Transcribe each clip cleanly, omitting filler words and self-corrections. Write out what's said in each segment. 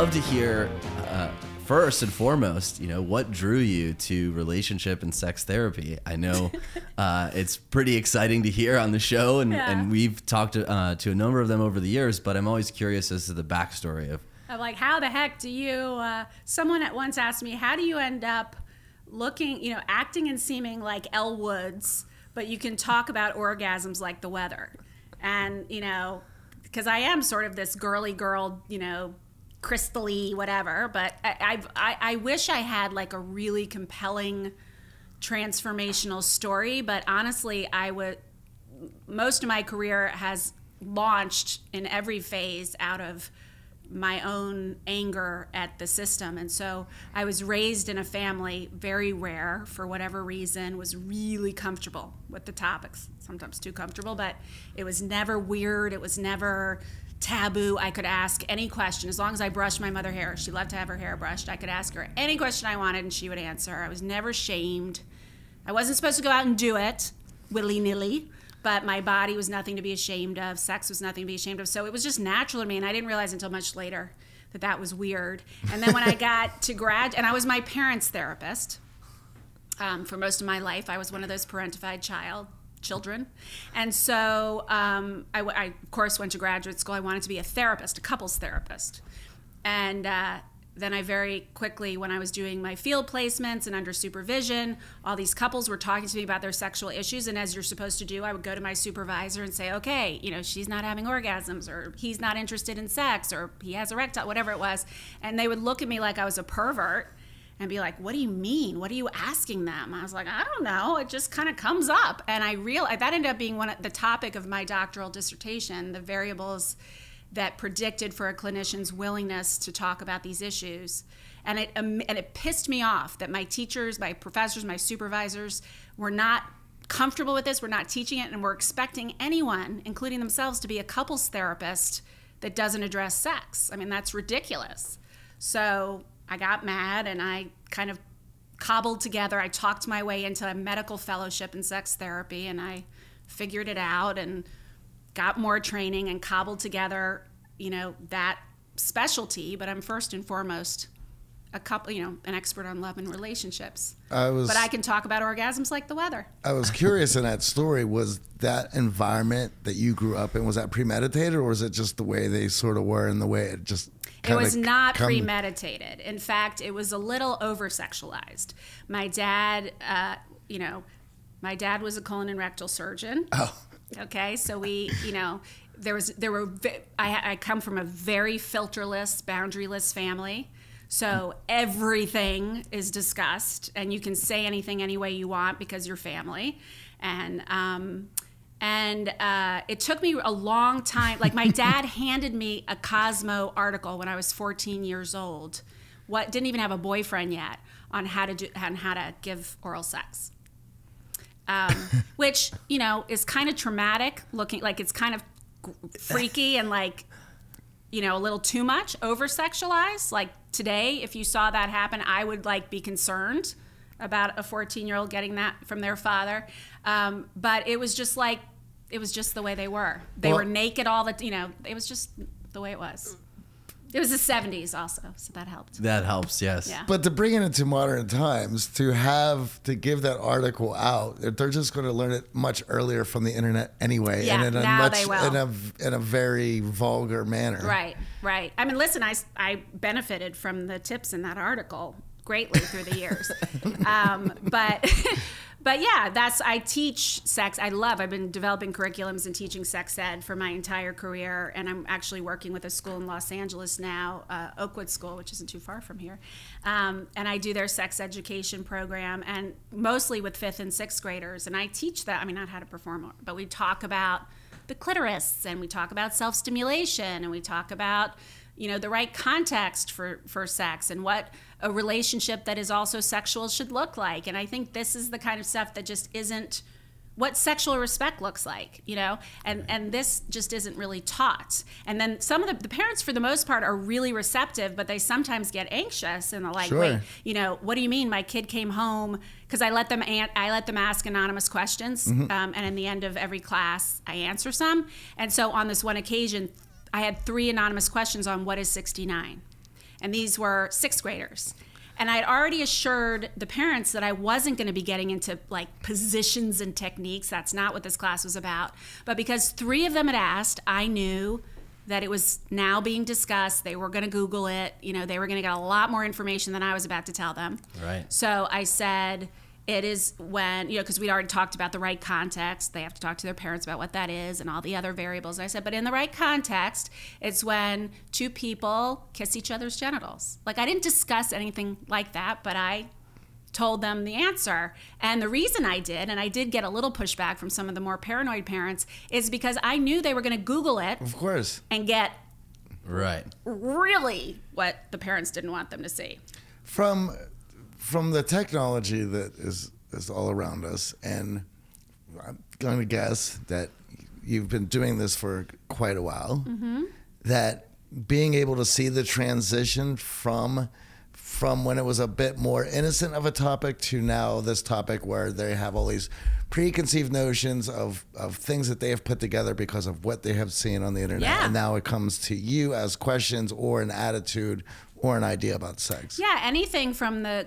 love to hear, first and foremost, you know, what drew you to relationship and sex therapy? I know it's pretty exciting to hear on the show, and, yeah, and we've talked to a number of them over the years, but I'm always curious as to the backstory of... I'm like, how the heck do you... someone at once asked me, how do you end up looking, you know, acting and seeming like Elle Woods, but you can talk about orgasms like the weather? And, you know, because I am sort of this girly girl, you know, crystally whatever, but I wish I had like a really compelling transformational story. But honestly, I would, most of my career has launched in every phase out of my own anger at the system. And so I was raised in a family, very rare for whatever reason, was really comfortable with the topics, sometimes too comfortable, but it was never weird, it was never taboo. I could ask any question as long as I brushed my mother's hair. She loved to have her hair brushed. I could ask her any question I wanted and she would answer. I was never shamed. I wasn't supposed to go out and do it willy-nilly, but my body was nothing to be ashamed of. Sex was nothing to be ashamed of. So it was just natural to me, and I didn't realize until much later that that was weird. And then when I got to grad, and I was my parents' therapist for most of my life. I was one of those parentified children. And so I of course went to graduate school. I wanted to be a therapist, a couples therapist. And then I very quickly, when I was doing my field placements and under supervision, all these couples were talking to me about their sexual issues. And as you're supposed to do, I would go to my supervisor and say, okay, you know, she's not having orgasms, or he's not interested in sex, or he has erectile, whatever it was. And they would look at me like I was a pervert and be like, what do you mean? What are you asking them? I was like, I don't know. It just kind of comes up. And I realized that ended up being one of the topic of my doctoral dissertation, the variables that predicted for a clinician's willingness to talk about these issues. And it pissed me off that my teachers, my professors, my supervisors were not comfortable with this, were not teaching it, and were expecting anyone, including themselves, to be a couples therapist that doesn't address sex. I mean, that's ridiculous. So I got mad and I kind of cobbled together, I talked my way into a medical fellowship in sex therapy, and I figured it out and got more training and cobbled together, you know, that specialty. But I'm first and foremost a couple, you know, an expert on love and relationships. But I can talk about orgasms like the weather. I was curious in that story, was that environment that you grew up in, was that premeditated, or was it just the way they sort of were and the way it just... It was not premeditated. In fact, it was a little over-sexualized. My dad, you know, my dad was a colon and rectal surgeon. Oh. Okay, so we, you know, I come from a very filterless, boundaryless family. So everything is discussed, and you can say anything any way you want because you're family. And it took me a long time. Like, my dad handed me a Cosmo article when I was 14 years old. Didn't even have a boyfriend yet, on how to give oral sex. Which, you know, is kind of traumatic, looking like it's kind of freaky and, like, you know, a little too much, over-sexualized. Like, today, if you saw that happen, I would, like, be concerned about a 14-year-old getting that from their father. But it was just like, it was just the way they were. They were naked all the, you know, it was just the way it was. It was the 70s also, so that helped. That helps, yes. Yeah. But to bring it into modern times, to give that article out, they're just going to learn it much earlier from the internet anyway, yeah, and in a very vulgar manner. Right, right. I mean, listen, I benefited from the tips in that article greatly through the years, but yeah, I teach sex. I've been developing curriculums and teaching sex ed for my entire career, and I'm actually working with a school in Los Angeles now, Oakwood School, which isn't too far from here, and I do their sex education program, and mostly with 5th and 6th graders, and I teach that, I mean, not how to perform, but we talk about the clitoris, and we talk about self-stimulation, and we talk about, you know, the right context for sex, and what a relationship that is also sexual should look like. And I think this is the kind of stuff that just isn't what sexual respect looks like, you know, and this just isn't really taught. And then some of the parents, for the most part, are really receptive, but they sometimes get anxious and they're like, sure, wait, you know, what do you mean my kid came home? Because I let them ask anonymous questions, mm-hmm, and in the end of every class, I answer some. And so on this one occasion, I had 3 anonymous questions on what is 69. and these were 6th graders. And I had already assured the parents that I wasn't going to be getting into like positions and techniques. That's not what this class was about. But because 3 of them had asked, I knew that it was now being discussed. They were going to Google it. You know, they were going to get a lot more information than I was about to tell them. Right. So I said, it is when, you know, because we'd already talked about the right context. They have to talk to their parents about what that is and all the other variables. And I said, but in the right context, it's when 2 people kiss each other's genitals. Like, I didn't discuss anything like that, but I told them the answer. And the reason I did, and I did get a little pushback from some of the more paranoid parents, is because I knew they were going to Google it. Of course. And get right. really what the parents didn't want them to see. From the technology that is all around us, and I'm going to guess that you've been doing this for quite a while, mm-hmm. that being able to see the transition from when it was a bit more innocent of a topic to now this topic where they have all these preconceived notions of things that they have put together because of what they have seen on the internet. Yeah. And now it comes to you as questions or an attitude or an idea about sex. Yeah, anything from the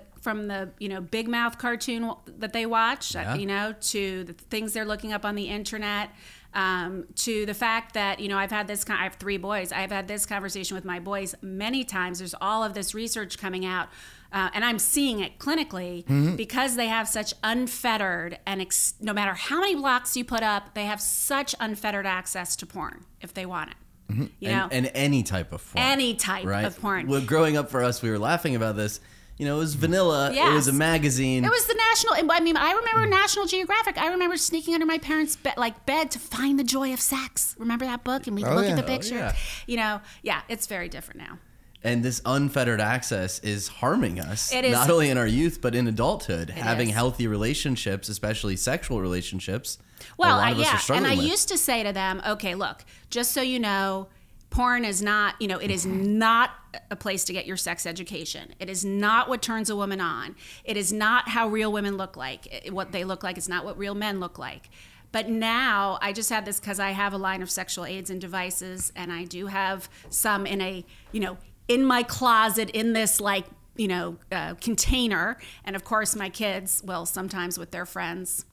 you know, Big Mouth cartoon that they watch, yeah. you know, to the things they're looking up on the internet, to the fact that, you know, I have 3 boys. I've had this conversation with my boys many times. There's all of this research coming out, and I'm seeing it clinically mm-hmm. because they have such unfettered, and no matter how many blocks you put up, they have such unfettered access to porn if they want it. Mm-hmm. You know? And any type of porn. Any type right? of porn. Well, growing up for us, we were laughing about this. You know, it was vanilla. Yes. It was a magazine. It was the National. I mean, I remember National Geographic. I remember sneaking under my parents' bed to find The Joy of Sex. Remember that book? And we'd look at the pictures. Yeah. You know, yeah, it's very different now. And this unfettered access is harming us, it is, not only in our youth, but in adulthood, having healthy relationships, especially sexual relationships. Well, a lot of us are struggling with. I used to say to them, okay, look, just so you know, porn is not, you know, it is not a place to get your sex education. It is not what turns a woman on. It is not how real women look like. What they look like is not what real men look like. But now, I just had this because I have a line of sexual aids and devices, and I do have some in a, you know, in my closet, in this like, you know, container. And of course my kids will sometimes with their friends,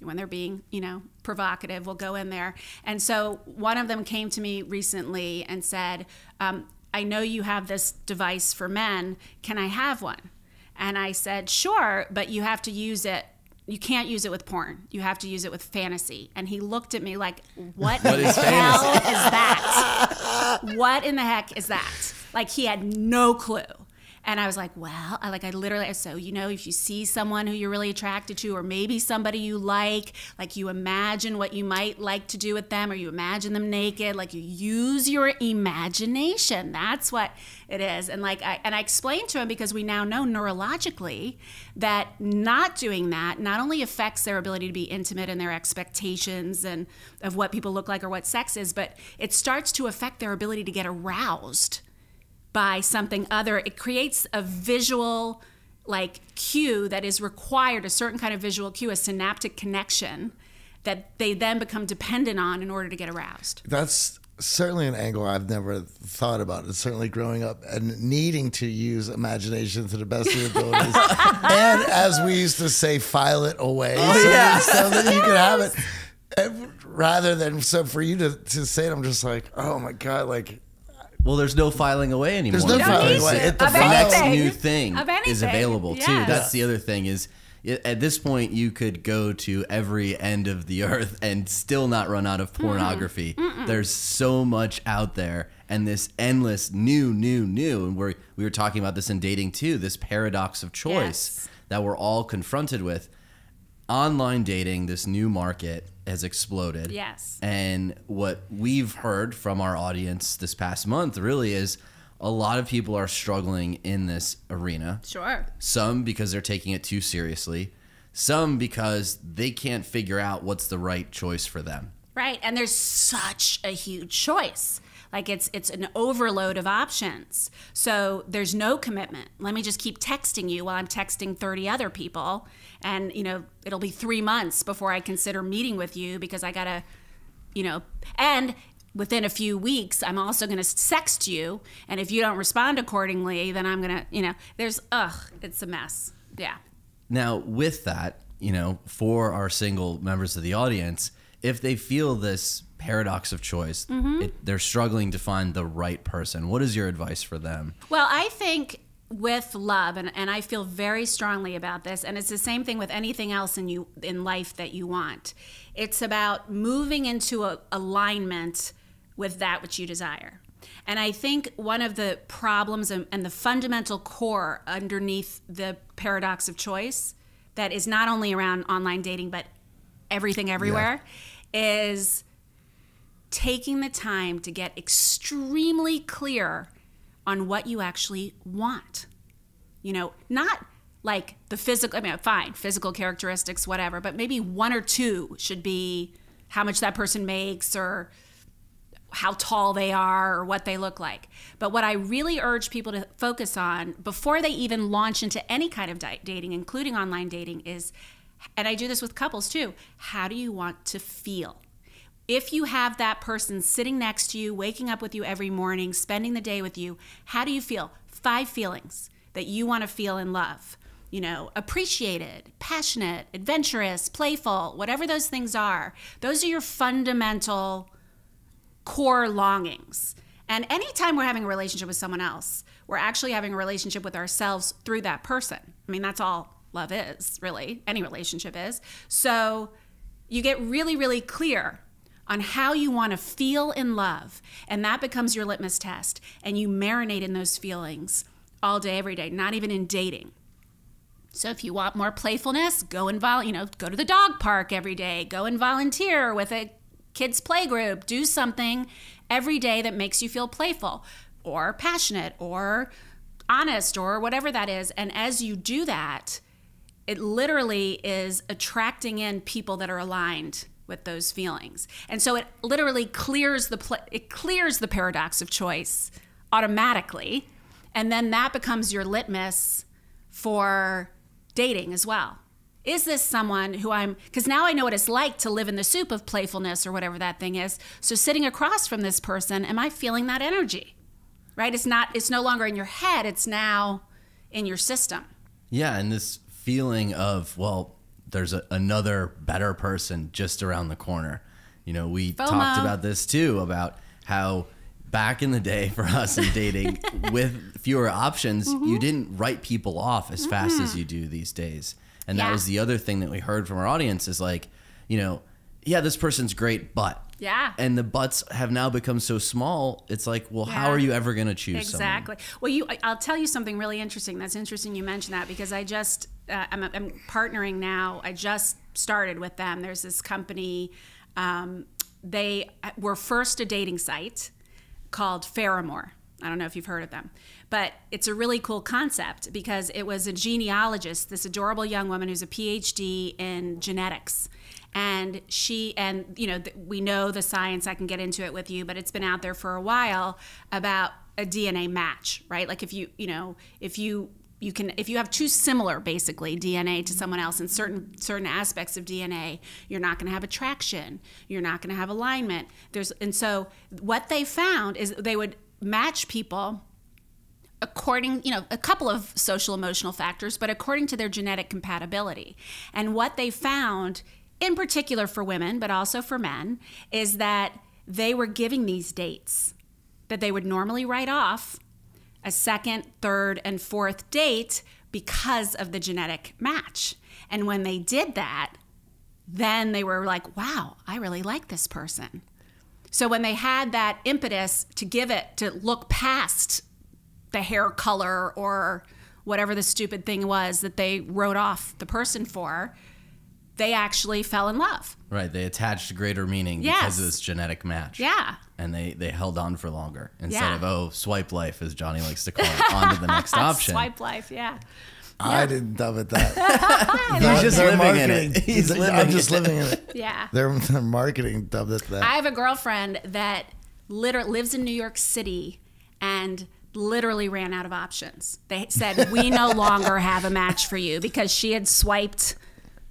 when they're being, you know, provocative, will go in there. And so one of them came to me recently and said, I know you have this device for men, can I have one? And I said, sure, but you have to use it. You can't use it with porn. You have to use it with fantasy. And he looked at me like, what the hell is that? What in the heck is that? Like, he had no clue. And I was like, well, so, you know, if you see someone who you're really attracted to, or maybe somebody you like you imagine what you might like to do with them, or you imagine them naked, like you use your imagination. That's what it is. And like, I explained to him, because we now know neurologically that not doing that not only affects their ability to be intimate and their expectations and of what people look like or what sex is, but it starts to affect their ability to get aroused by something other. It creates a visual like cue that is required, a certain kind of visual cue, a synaptic connection that they then become dependent on in order to get aroused. That's certainly an angle I've never thought about. It's certainly growing up and needing to use imagination to the best of your abilities. And as we used to say, file it away so that you can have it. And rather than, so for you to say it, I'm just like, oh my God, like, well, there's no filing away anymore. There's no filing away. The next new thing is available, too. That's the other thing is, at this point, you could go to every end of the earth and still not run out of pornography. Mm-mm. There's so much out there, and this endless new. And we were talking about this in dating, too, this paradox of choice that we're all confronted with. Online dating, this new market, has exploded. Yes. And what we've heard from our audience this past month really is a lot of people are struggling in this arena. Sure. Some because they're taking it too seriously. Some because they can't figure out what's the right choice for them. Right. And there's such a huge choice. Like it's an overload of options. So there's no commitment. Let me just keep texting you while I'm texting 30 other people. And, you know, it'll be 3 months before I consider meeting with you because I gotta, you know, and within a few weeks, I'm also going to sext you. And if you don't respond accordingly, then I'm going to, you know, there's, it's a mess. Yeah. Now with that, you know, for our single members of the audience, if they feel this paradox of choice, mm-hmm. They're struggling to find the right person, what is your advice for them? Well, I think with love, and I feel very strongly about this, and it's the same thing with anything else in life that you want. It's about moving into alignment with that which you desire. And I think one of the problems and the fundamental core underneath the paradox of choice that is not only around online dating but everything everywhere, yeah, is taking the time to get extremely clear on what you actually want. You know, not like the physical, I mean, fine, physical characteristics, whatever, but maybe one or two should be how much that person makes or how tall they are or what they look like. But what I really urge people to focus on before they even launch into any kind of dating, including online dating, is, and I do this with couples too, how do you want to feel? If you have that person sitting next to you, waking up with you every morning, spending the day with you, how do you feel? 5 feelings that you want to feel in love. You know, appreciated, passionate, adventurous, playful, whatever those things are. Those are your fundamental core longings. And anytime we're having a relationship with someone else, we're actually having a relationship with ourselves through that person. I mean, that's all love is, really. Any relationship is. So you get really, really clear on how you want to feel in love, and that becomes your litmus test, and you marinate in those feelings all day, every day, not even in dating. So if you want more playfulness, go to the dog park every day, go and volunteer with a kids' play group, do something every day that makes you feel playful or passionate or honest or whatever that is. And as you do that, it literally is attracting in people that are aligned with those feelings. And so it literally clears the paradox of choice automatically, and then that becomes your litmus for dating as well. Is this someone who because now I know what it's like to live in the soup of playfulness or whatever that thing is. So sitting across from this person, am I feeling that energy? Right? It's no longer in your head, it's now in your system. Yeah, and this feeling of, well, there's another better person just around the corner. You know, we FOMO. Talked about this too, about how back in the day for us in dating with fewer options, mm-hmm. you didn't write people off as fast as you do these days. And yeah. That was the other thing that we heard from our audience is like, you know, yeah, this person's great, but. Yeah. And the buts have now become so small. It's like, well, yeah. How are you ever going to choose exactly. someone? Well, I'll tell you something really interesting. That's interesting you mentioned that, because I just, I'm partnering now. I just started with them. There's this company. They were first a dating site called Faramore. I don't know if you've heard of them, but it's a really cool concept because it was a genealogist, this adorable young woman who's a PhD in genetics. And you know, we know the science, I can get into it with you, but it's been out there for a while about a DNA match, right? Like if you have too similar, basically, DNA to someone else in certain aspects of DNA, you're not going to have attraction, you're not going to have alignment. And so what they found is they would match people according, you know, a couple of social emotional factors, but according to their genetic compatibility. And what they found, in particular for women, but also for men, is that they were giving these dates that they would normally write off, a second, third, and fourth date, because of the genetic match. And when they did that, then they were like, wow, I really like this person. So when they had that impetus to look past the hair color or whatever the stupid thing was that they wrote off the person for, they actually fell in love. Right, they attached greater meaning yes. because of this genetic match. Yeah. And they held on for longer instead yeah. of, oh, swipe life, as Johnny likes to call it, on to the next option. Swipe life, yeah. I didn't dub it that. He's just living in it. I'm just living in it. Yeah. Their marketing dubbed it that. I have a girlfriend that literally lives in New York City and literally ran out of options. They said, we no longer have a match for you, because she had swiped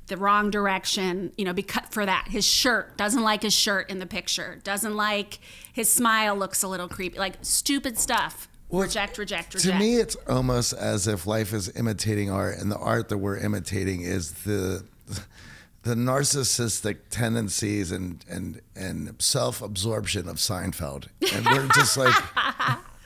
the wrong direction, you know, because for that, his shirt, doesn't like his shirt in the picture, doesn't like his smile, looks a little creepy, like stupid stuff. Well, reject, reject, reject. To me, it's almost as if life is imitating art, and the art that we're imitating is the narcissistic tendencies and self-absorption of Seinfeld. And we're just like,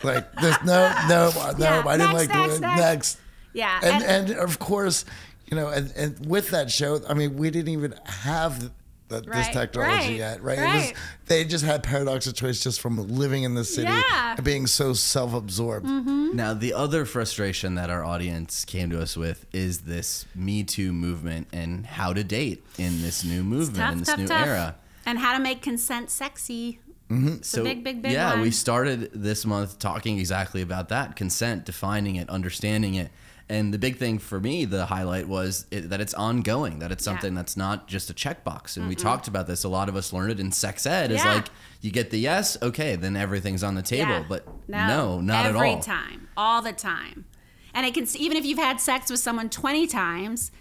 like this, no, I didn't like doing it. Next. Yeah. And of course, you know, and with that show, I mean, we didn't even have this technology yet, right? They just had paradox of choice just from living in the city and being so self-absorbed. Mm-hmm. Now, the other frustration that our audience came to us with is this Me Too movement and how to date in this new movement, in this new era. And how to make consent sexy. Mm-hmm. So big one. We started this month talking exactly about that, consent, defining it, understanding it. And the big thing for me, the highlight was that it's ongoing, that it's something that's not just a checkbox. And we talked about this. A lot of us learned it in sex ed. It's like you get the yes, okay, then everything's on the table. But no, not at all. Every time, all the time. And it can, even if you've had sex with someone 20 times,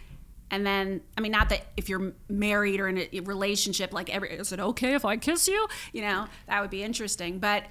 and then, I mean, not that if you're married or in a relationship, like is it okay if I kiss you? You know, that would be interesting. But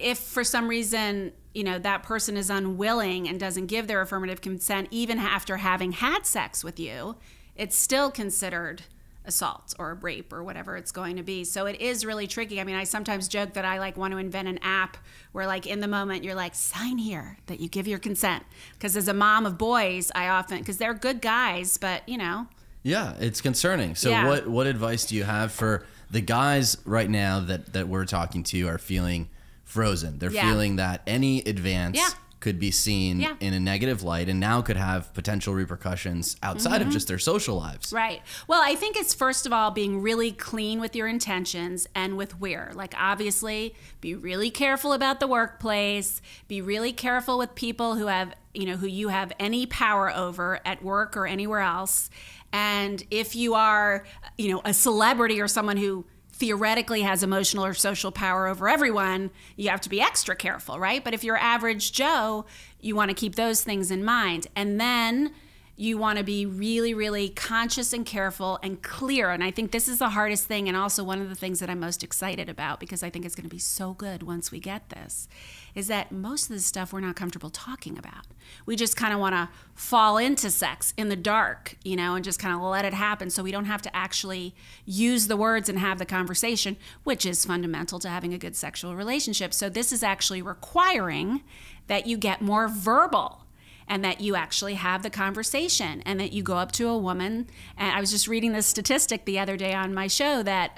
if for some reason, you know, that person is unwilling and doesn't give their affirmative consent even after having had sex with you, it's still considered assault or rape or whatever it's going to be. So it is really tricky. I mean, I sometimes joke that I like want to invent an app where like in the moment you're like, sign here that you give your consent. Because as a mom of boys, I often, because they're good guys, but you know. Yeah, it's concerning. So what advice do you have for the guys right now that we're talking to are feeling frozen? They're feeling that any advance could be seen in a negative light and now could have potential repercussions outside of just their social lives. Right. Well, I think it's first of all being really clean with your intentions and with where. Like obviously, be really careful about the workplace, be really careful with people who have, you know, who you have any power over at work or anywhere else. And if you are, you know, a celebrity or someone who theoretically has emotional or social power over everyone, you have to be extra careful, right? But if you're average Joe, you want to keep those things in mind. And then you want to be really, really conscious and careful and clear. And I think this is the hardest thing and also one of the things that I'm most excited about, because I think it's going to be so good once we get this, is that most of the stuff we're not comfortable talking about. We just kind of want to fall into sex in the dark, you know, and just kind of let it happen so we don't have to actually use the words and have the conversation, which is fundamental to having a good sexual relationship. So this is actually requiring that you get more verbal and that you actually have the conversation and that you go up to a woman. And I was just reading this statistic the other day on my show that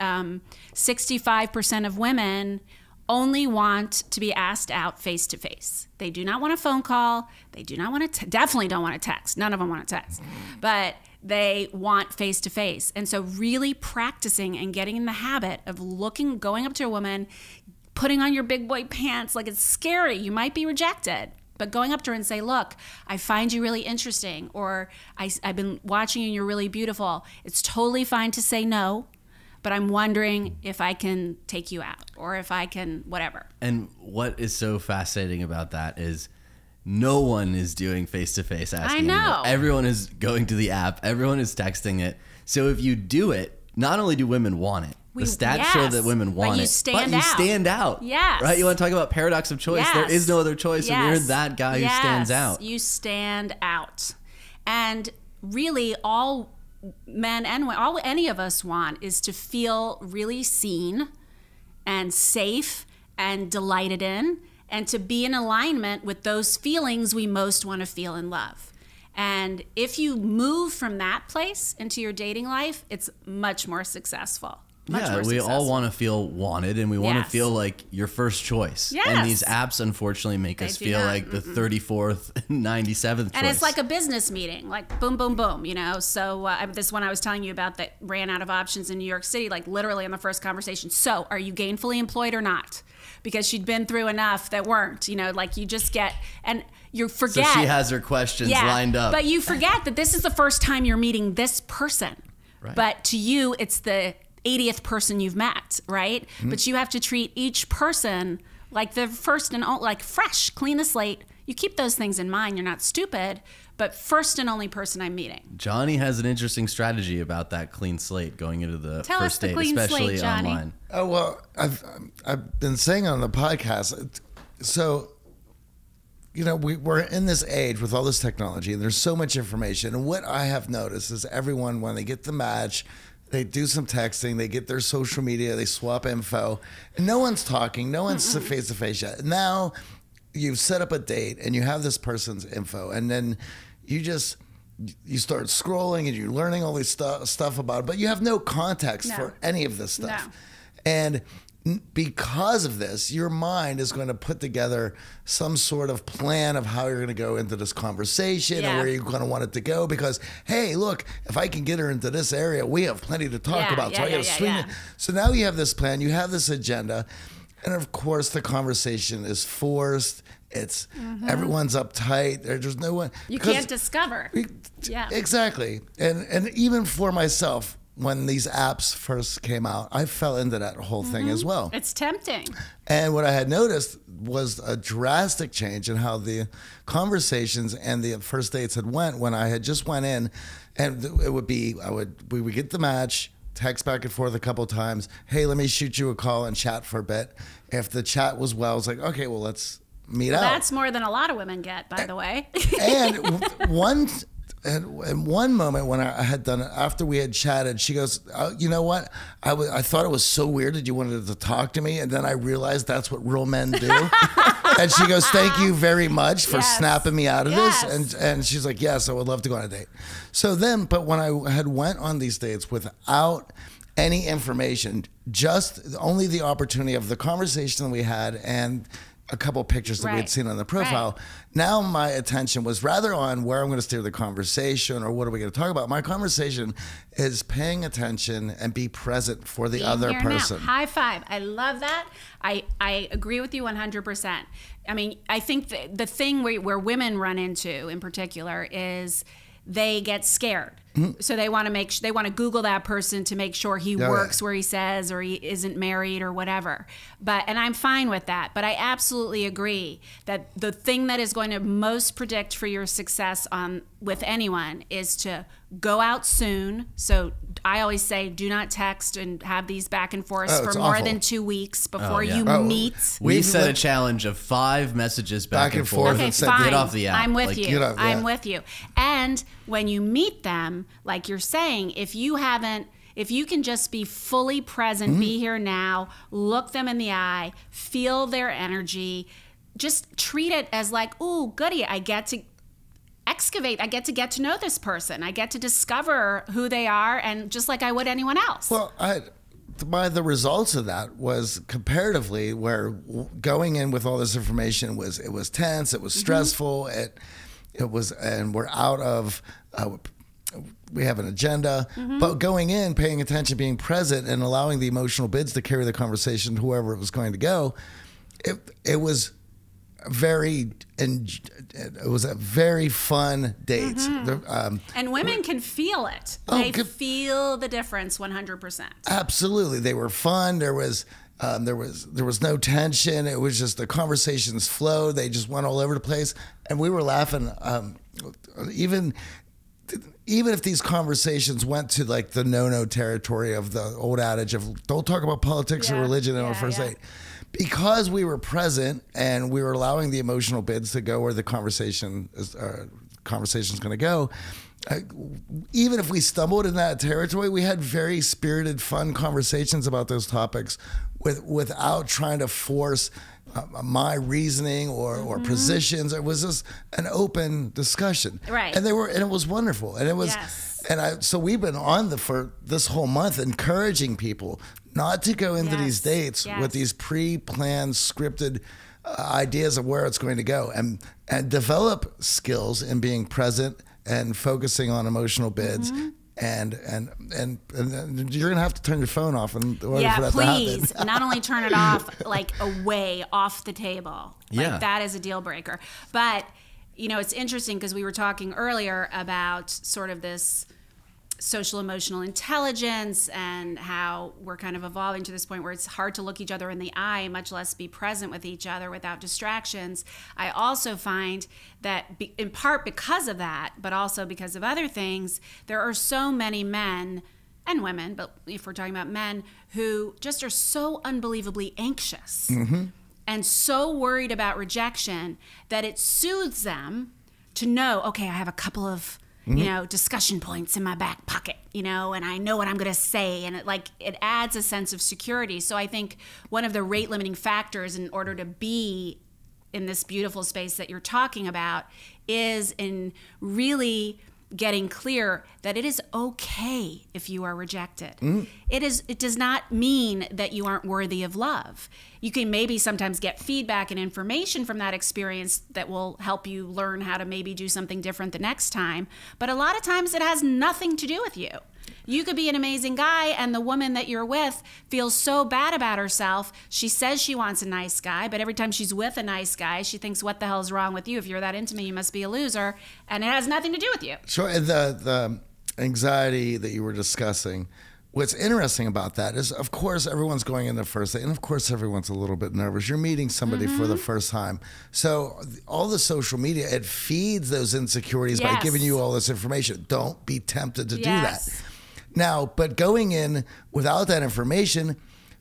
65% of women only want to be asked out face to face. They do not want a phone call. They do not want to, definitely don't want to text. None of them want to text, but they want face to face. And so really practicing and getting in the habit of looking, going up to a woman, putting on your big boy pants, like it's scary, you might be rejected. But going up to her and say, look, I find you really interesting, or I've been watching you and you're really beautiful. It's totally fine to say no, but I'm wondering if I can take you out or if I can whatever. And what is so fascinating about that is no one is doing face-to-face asking. I know. Everyone is going to the app. Everyone is texting it. So if you do it, not only do women want it, the stats show that women want it, but you stand out. Yes. Right? You want to talk about paradox of choice. Yes. There is no other choice. Yes. And you're that guy who stands out. You stand out. And really all men and women, all any of us want is to feel really seen and safe and delighted in, and to be in alignment with those feelings we most want to feel and love. And if you move from that place into your dating life, it's much more successful. Yeah, we all want to feel wanted, and we want to feel like your first choice. Yes. And these apps, unfortunately, make us feel like the 34th, 97th choice. And it's like a business meeting, like boom, boom, boom, you know? So this one I was telling you about that ran out of options in New York City, like literally in the first conversation. So are you gainfully employed or not? Because she'd been through enough that weren't, you know, like you just get, and you forget. So she has her questions lined up. But you forget that this is the first time you're meeting this person. Right. But to you, it's the 80th person you've met, right? But you have to treat each person like the first and only, like fresh, clean the slate. you keep those things in mind. You're not stupid, but first and only person I'm meeting. Johnny has an interesting strategy about that clean slate going into the first date, especially online. Oh, well, I've been saying on the podcast, so, you know, we're in this age with all this technology and there's so much information. And what I have noticed is everyone, when they get the match, they do some texting, they get their social media, they swap info, and no one's talking, no one's face to face yet. Now you've set up a date and you have this person's info, and then you just, you start scrolling and you're learning all these stuff about it, but you have no context for any of this stuff. And because of this, your mind is going to put together some sort of plan of how you're going to go into this conversation or where you're going to want it to go, because, hey, look, if I can get her into this area, we have plenty to talk about. So I got to swing it. So now you have this plan, you have this agenda, and of course the conversation is forced. It's everyone's uptight. There's no one. You can't discover. Exactly. And even for myself, when these apps first came out, I fell into that whole thing as well. It's tempting. And what I had noticed was a drastic change in how the conversations and the first dates had went when I had just went in, and it would be, we would get the match, text back and forth a couple of times. Hey, let me shoot you a call and chat for a bit. If the chat was well, I was like, okay, well, let's meet up. That's more than a lot of women get, by the way. And one moment when I had done it, after we had chatted, she goes, oh, you know what? I thought it was so weird that you wanted to talk to me. And then I realized that's what real men do. And she goes, thank you very much for snapping me out of this. And she's like, yes, I would love to go on a date. So then, but when I had went on these dates without any information, just only the opportunity of the conversation we had and a couple pictures that we had seen on the profile. Now my attention was rather on where I'm going to steer the conversation or what are we going to talk about. My conversation is paying attention and be present for the other person. Now. High five. I love that. I agree with you 100%. I mean, I think the thing where women run into in particular is they get scared. So they want to Google that person to make sure he works where he says, or he isn't married or whatever. And I'm fine with that. But I absolutely agree that the thing that is going to most predict for your success with anyone is to go out soon. So I always say, do not text and have these back and forth for more than 2 weeks before you meet. We set a challenge of 5 messages back and forth. Okay, and said, get off the app. I'm with you. I'm with you. And when you meet them, like you're saying, if you can just be fully present, be here now, look them in the eye, feel their energy, just treat it as like, oh, goody, I get to excavate, I get to know this person, I get to discover who they are, and just like I would anyone else. Well, the results of that was comparatively where going in with all this information was, it was tense, it was stressful, it was, and we're out of, we have an agenda, but going in, paying attention, being present, and allowing the emotional bids to carry the conversation to whoever it was going to go, it was very, it was a very fun date. And women can feel it. They feel the difference 100%. Absolutely. They were fun. There was no tension. It was just the conversations flowed. They just went all over the place. And we were laughing. Even if these conversations went to like the no-no territory of the old adage of don't talk about politics or religion on a first date, because we were present and we were allowing the emotional bids to go where the conversation is, going to go. Even if we stumbled in that territory, we had very spirited, fun conversations about those topics without trying to force my reasoning or positions. It was just an open discussion, and it was wonderful, and it was so we've been on for this whole month encouraging people not to go into these dates with these pre-planned, scripted ideas of where it's going to go, and develop skills in being present and focusing on emotional bids. And you're gonna have to turn your phone off in order for that to happen. Not only turn it off, like away off the table. Like that is a deal breaker. But you know, it's interesting because we were talking earlier about sort of this social emotional intelligence and how we're kind of evolving to this point where it's hard to look each other in the eye, much less be present with each other without distractions. I also find that in part because of that, but also because of other things, there are so many men and women, but if we're talking about men, who just are so unbelievably anxious and so worried about rejection that it soothes them to know, okay, I have a couple of you know, discussion points in my back pocket, you know, and I know what I'm going to say. And it, like, it adds a sense of security. So I think one of the rate limiting factors in order to be in this beautiful space that you're talking about is in really getting clear that it is okay if you are rejected. It does not mean that you aren't worthy of love. You can maybe sometimes get feedback and information from that experience that will help you learn how to maybe do something different the next time. But a lot of times it has nothing to do with you. You could be an amazing guy and the woman that you're with feels so bad about herself. She says she wants a nice guy, but every time she's with a nice guy, she thinks, what the hell's wrong with you? If you're that intimate, you must be a loser. And it has nothing to do with you. So the anxiety that you were discussing, what's interesting about that is, of course, everyone's going in the first day, and of course, everyone's a little bit nervous. You're meeting somebody for the first time. So all the social media, it feeds those insecurities by giving you all this information. Don't be tempted to do that. Now, but going in without that information,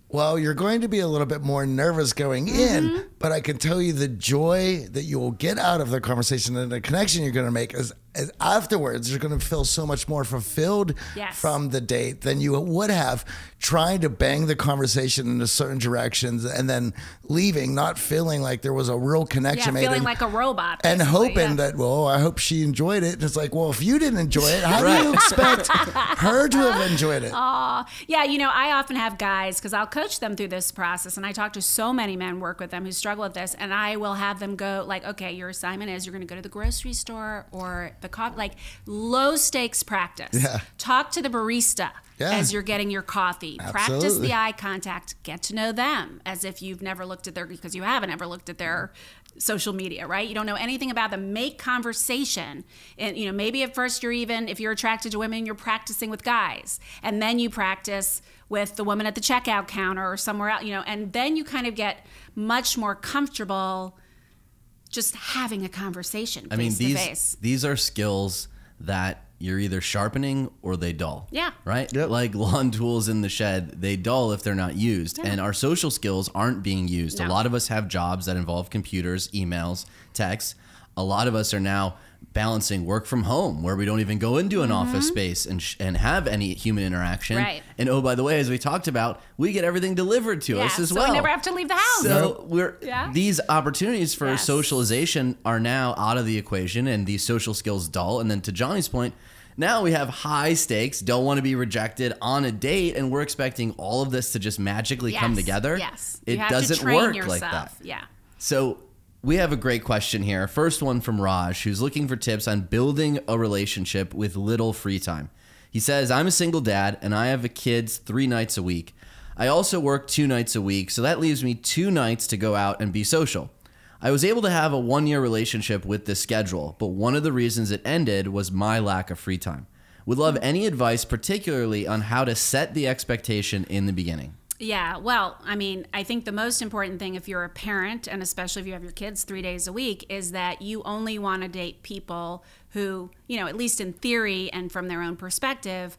well, you're going to be a little bit more nervous going in, but I can tell you the joy that you will get out of the conversation and the connection you're going to make is afterwards, you're going to feel so much more fulfilled from the date than you would have trying to bang the conversation in a certain direction and then leaving, not feeling like there was a real connection made. Feeling like a robot. And hoping that, well, I hope she enjoyed it. And it's like, well, if you didn't enjoy it, how do you expect her to have enjoyed it? Yeah, you know, I often have guys, because I'll coach them through this process, and I talk to so many men, work with them, who struggle with this, and I will have them go like, okay, your assignment is you're going to go to the grocery store or the coffee, like low stakes practice. Talk to the barista as you're getting your coffee. Practice the eye contact. Get to know them as if you've never looked at their, because you haven't ever looked at their social media, right? You don't know anything about them. Make conversation. And, you know, maybe at first you're even, if you're attracted to women, you're practicing with guys. And then you practice with the woman at the checkout counter or somewhere else, you know, and then you kind of get much more comfortable just having a conversation. I mean, these are skills that you're either sharpening or they dull. Right? Like lawn tools in the shed, they dull if they're not used. And our social skills aren't being used. A lot of us have jobs that involve computers, emails, texts. A lot of us are now balancing work from home where we don't even go into an office space and have any human interaction. And oh, by the way, as we talked about, we get everything delivered to us as well. So we never have to leave the house. So we're these opportunities for socialization are now out of the equation, and these social skills dull. And then to Johnny's point, now we have high stakes, don't want to be rejected on a date, and we're expecting all of this to just magically come together. It doesn't work like that. So we have a great question here. First one from Raj, who's looking for tips on building a relationship with little free time. He says, I'm a single dad and I have a kids 3 nights a week. I also work 2 nights a week, so that leaves me 2 nights to go out and be social. I was able to have a 1-year relationship with this schedule, but one of the reasons it ended was my lack of free time. Would love any advice, particularly on how to set the expectation in the beginning. Yeah, well, I mean, I think the most important thing if you're a parent, and especially if you have your kids 3 days a week, is that you only want to date people who, you know, at least in theory and from their own perspective,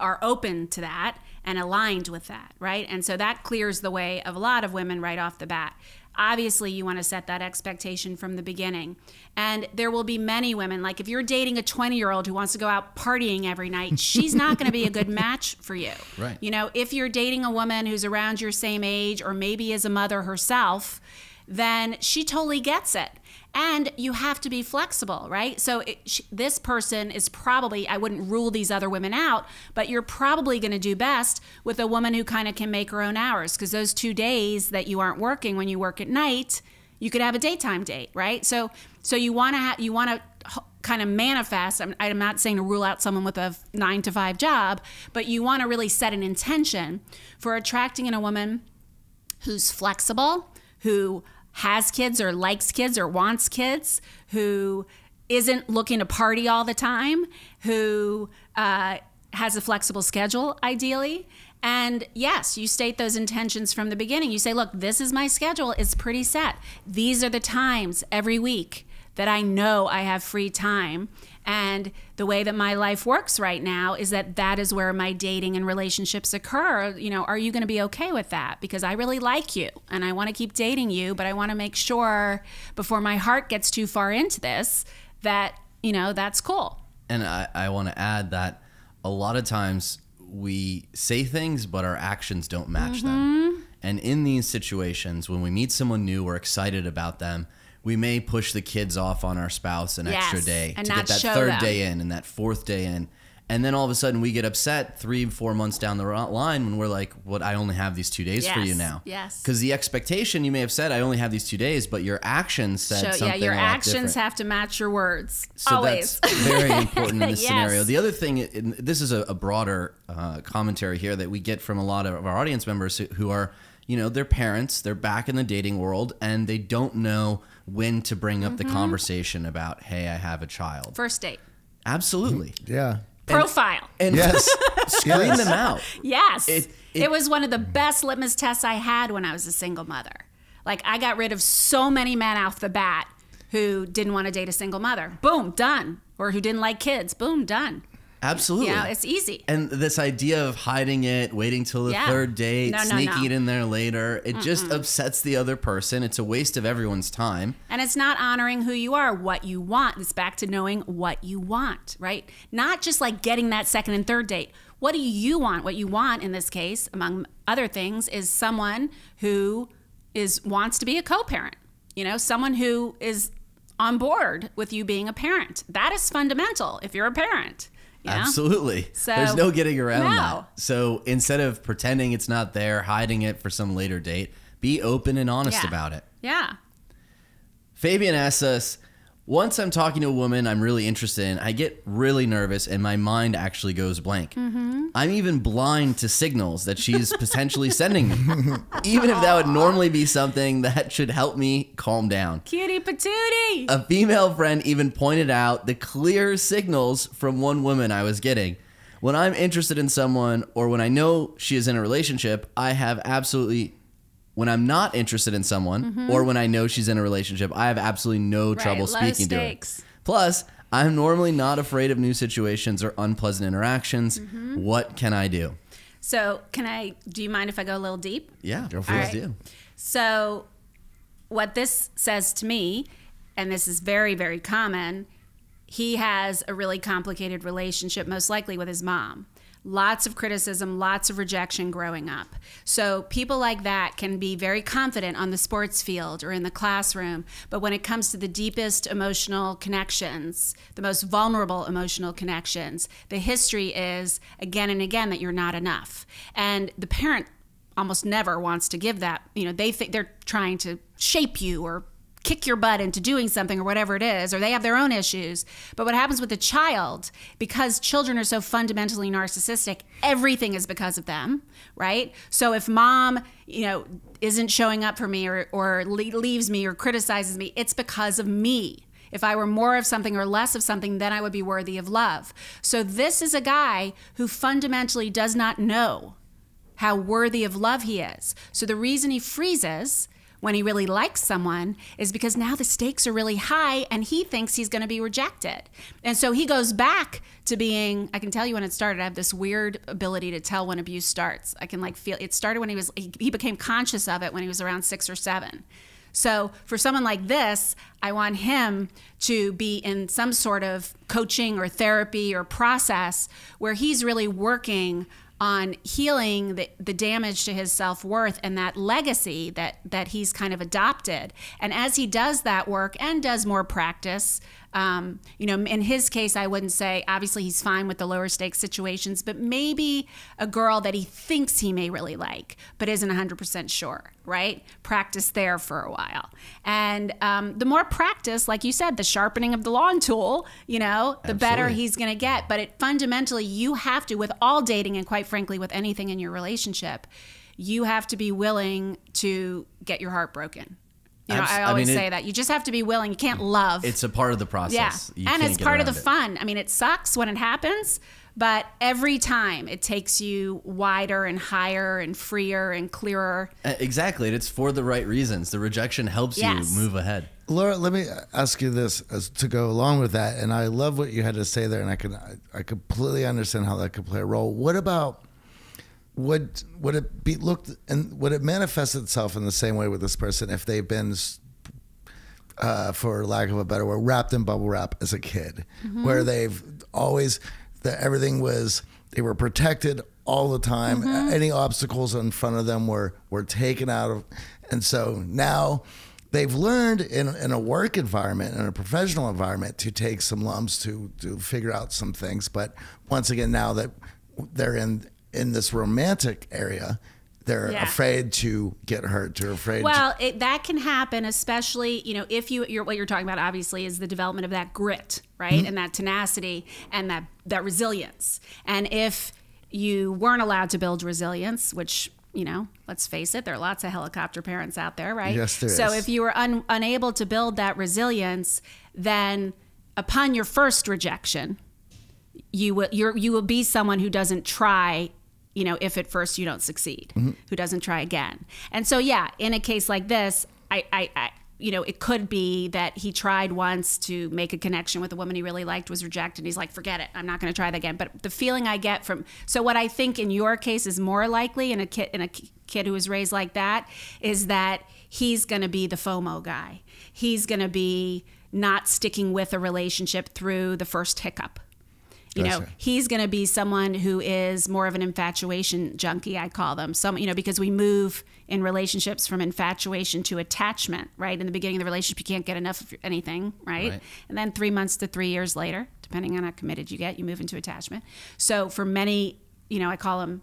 are open to that and aligned with that, right? And so that clears the way of a lot of women right off the bat. Obviously, you want to set that expectation from the beginning. And there will be many women, like if you're dating a 20-year-old who wants to go out partying every night, she's not going to be a good match for you. Right. You know, if you're dating a woman who's around your same age or maybe is a mother herself, then she totally gets it. And you have to be flexible, right? So this person is probably, I wouldn't rule these other women out, but you're probably gonna do best with a woman who kind of can make her own hours, because those 2 days that you aren't working, when you work at night, you could have a daytime date, right? So you wanna kind of manifest, I'm not saying to rule out someone with a 9-to-5 job, but you wanna really set an intention for attracting a woman who's flexible, who has kids or likes kids or wants kids, who isn't looking to party all the time, who has a flexible schedule, ideally. And yes, you state those intentions from the beginning. You say, look, this is my schedule. It's pretty set. These are the times every week that I know I have free time. And the way that my life works right now is that that is where my dating and relationships occur. You know, are you going to be okay with that? Because I really like you and I want to keep dating you, but I want to make sure before my heart gets too far into this that, you know, that's cool. And I want to add that a lot of times we say things, but our actions don't match them. And in these situations, when we meet someone new, we're excited about them. We may push the kids off on our spouse an extra day to get that third day in and that fourth day in. And then all of a sudden we get upset 3, 4 months down the line when we're like, what, I only have these 2 days for you now. Yes. Because the expectation, you may have said, I only have these 2 days, but your actions said something a lot different. Yeah, your actions have to match your words. So always. That's very important in this scenario. The other thing, and this is a broader commentary here that we get from a lot of our audience members who are, you know, their parents, they're back in the dating world and they don't know when to bring up the conversation about, hey, I have a child. First date. Absolutely. Yeah. Profile. And screen them out. Yes. It was one of the best litmus tests I had when I was a single mother. Like, I got rid of so many men off the bat who didn't want to date a single mother. Boom, done. Or who didn't like kids. Boom, done. Absolutely. Yeah, you know, it's easy. And this idea of hiding it, waiting till the third date, sneaking it in there later, it just upsets the other person. It's a waste of everyone's time. And it's not honoring who you are, what you want. It's back to knowing what you want, right? Not just like getting that second and third date. What do you want? What you want in this case, among other things, is someone who wants to be a co-parent. You know, someone who is on board with you being a parent. That is fundamental if you're a parent. Yeah. Absolutely. So, there's no getting around that. So instead of pretending it's not there, hiding it for some later date, be open and honest about it. Yeah. Fabian asks us, once I'm talking to a woman I'm really interested in, I get really nervous and my mind actually goes blank. I'm even blind to signals that she's potentially sending me, even if that would normally be something that should help me calm down. Cutie patootie! A female friend even pointed out the clear signals from one woman I was getting. When I'm interested in someone or when I know she is in a relationship, I have absolutely... When I'm not interested in someone or when I know she's in a relationship, I have absolutely no trouble speaking to her. Plus, I'm normally not afraid of new situations or unpleasant interactions. What can I do? So do you mind if I go a little deep? Yeah, go for it. Right. So what this says to me, and this is very, very common, he has a really complicated relationship, most likely with his mom. Lots of criticism, lots of rejection growing up. So people like that can be very confident on the sports field or in the classroom, but when it comes to the deepest emotional connections, the most vulnerable emotional connections, the history is again and again that you're not enough. And the parent almost never wants to give that, you know, they think they're trying to shape you or kick your butt into doing something or whatever it is, or they have their own issues. But what happens with a child, because children are so fundamentally narcissistic, everything is because of them, right? So if mom, you know, isn't showing up for me or leaves me or criticizes me, it's because of me. If I were more of something or less of something, then I would be worthy of love. So this is a guy who fundamentally does not know how worthy of love he is. So the reason he freezes when he really likes someone is because now the stakes are really high and he thinks he's going to be rejected. And so he goes back to being, I can tell you when it started, I have this weird ability to tell when abuse starts. I can like feel, it started when he became conscious of it when he was around 6 or 7. So for someone like this, I want him to be in some sort of coaching or therapy or process where he's really working on healing the damage to his self-worth and that legacy that he's kind of adopted. And as he does that work and does more practice, you know, in his case, I wouldn't say, obviously he's fine with the lower stakes situations, but maybe a girl that he thinks he may really like, but isn't 100% sure, right? Practice there for a while. And the more practice, like you said, the sharpening of the lawn tool, you know, the better he's gonna get. But it fundamentally, you have to, with all dating and quite frankly, with anything in your relationship, you have to be willing to get your heart broken. You know, I always say that. You just have to be willing. You can't love. It's a part of the process. Yeah. And it's part of the fun. I mean, it sucks when it happens, But every time it takes you wider and higher and freer and clearer. Exactly. And it's for the right reasons. The rejection helps you move ahead. Laura, let me ask you this to go along with that. And I love what you had to say there. And I completely understand how that could play a role. What about, would it be looked, and would it manifest itself in the same way with this person if they've been, for lack of a better word, wrapped in bubble wrap as a kid, mm-hmm. where they've always... that everything was, they were protected all the time. Mm-hmm. Any obstacles in front of them were taken out of. And so now they've learned in a work environment, in a professional environment, to take some lumps, to figure out some things. But once again, now that they're in this romantic area, they're afraid to get hurt. They're afraid. Well, that can happen, especially, you know, if you, what you're talking about, obviously, is the development of that grit, right? Mm-hmm. And that tenacity and that resilience. And if you weren't allowed to build resilience, which, you know, let's face it, there are lots of helicopter parents out there, right? Yes, there is. So if you were unable to build that resilience, then upon your first rejection, you will be someone who doesn't try. You know, if at first you don't succeed, mm-hmm. who doesn't try again. And so, yeah, in a case like this, I you know, it could be that he tried once to make a connection with a woman he really liked, was rejected. He's like, forget it, I'm not going to try that again. But the feeling I get from, so what I think in your case is more likely in a kid who was raised like that is that he's going to be the FOMO guy. He's going to be not sticking with a relationship through the first hiccup. You know, he's going to be someone who is more of an infatuation junkie, I call them. Some, you know, because we move in relationships from infatuation to attachment, right? In the beginning of the relationship, you can't get enough of anything, right? And then 3 months to 3 years later, depending on how committed you get, you move into attachment. So for many, you know, I call them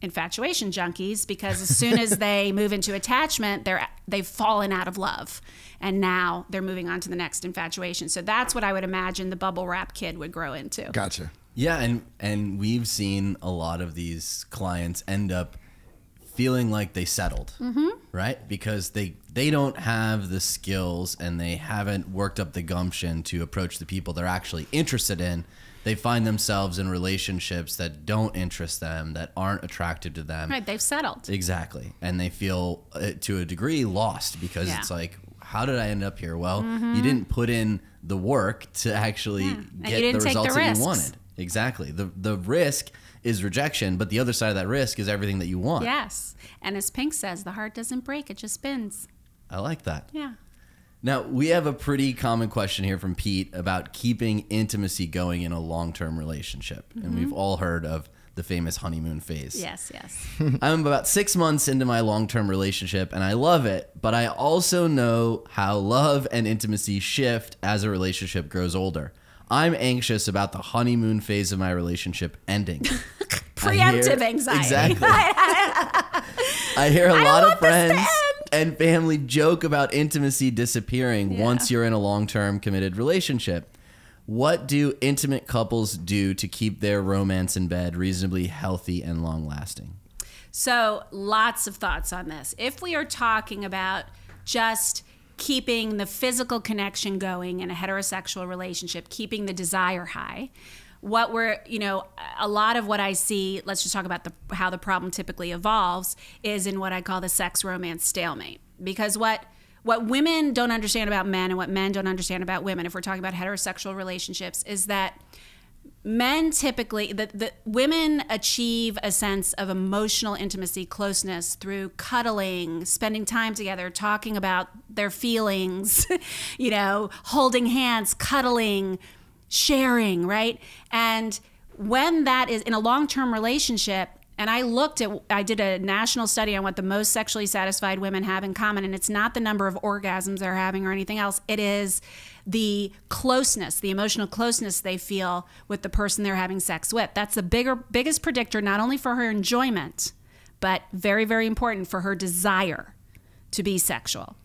infatuation junkies, because as soon as they move into attachment, they've fallen out of love, and now they're moving on to the next infatuation. So that's what I would imagine the bubble wrap kid would grow into. Gotcha. Yeah, and we've seen a lot of these clients end up feeling like they settled, mm-hmm. right? Because they don't have the skills and they haven't worked up the gumption to approach the people they're actually interested in. They find themselves in relationships that don't interest them, that aren't attractive to them. Right, they've settled. Exactly. And they feel, to a degree, lost, because it's like, how did I end up here? Well, mm-hmm. you didn't put in the work to actually get the results that you wanted. Exactly. The risk is rejection, but the other side of that risk is everything that you want. Yes. And as Pink says, the heart doesn't break, it just spins. I like that. Yeah. Now, we have a pretty common question here from Pete about keeping intimacy going in a long-term relationship. Mm-hmm. And we've all heard of the famous honeymoon phase. Yes, yes. I'm about 6 months into my long-term relationship, and I love it, but I also know how love and intimacy shift as a relationship grows older. I'm anxious about the honeymoon phase of my relationship ending. Preemptive anxiety. Exactly. I hear a lot of friends and family joke about intimacy disappearing once you're in a long-term committed relationship. What do intimate couples do to keep their romance in bed reasonably healthy and long-lasting? So lots of thoughts on this. If we are talking about just keeping the physical connection going in a heterosexual relationship, keeping the desire high, what we're, you know, a lot of what I see, let's just talk about how the problem typically evolves, is in what I call the sex romance stalemate. Because what women don't understand about men and what men don't understand about women, if we're talking about heterosexual relationships, is that men typically, the women achieve a sense of emotional intimacy, closeness through cuddling, spending time together, talking about their feelings, you know, holding hands, cuddling, sharing, right? And when that is in a long-term relationship, and I did a national study on what the most sexually satisfied women have in common, and it's not the number of orgasms they're having or anything else. It is the closeness, the emotional closeness they feel with the person they're having sex with. That's the biggest predictor, not only for her enjoyment, but very, very important for her desire to be sexual.